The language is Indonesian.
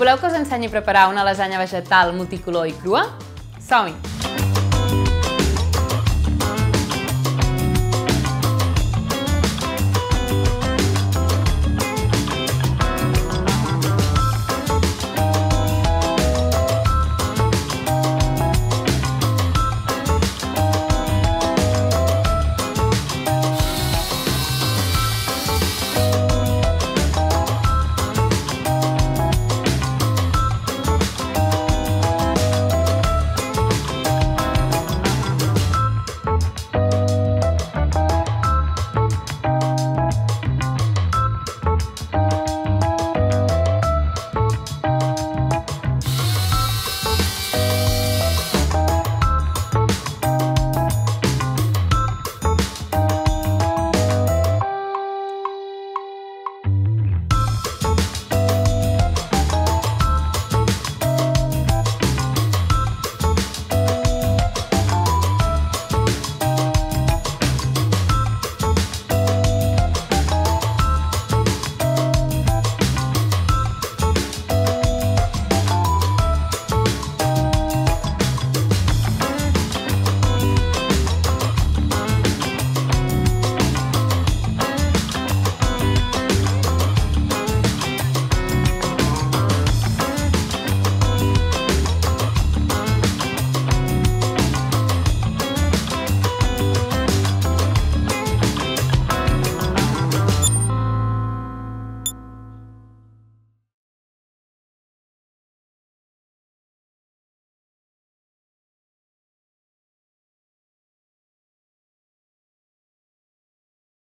Voleu que us ensenyi a preparar una lasanya vegetal multicolor i crua? Som-hi!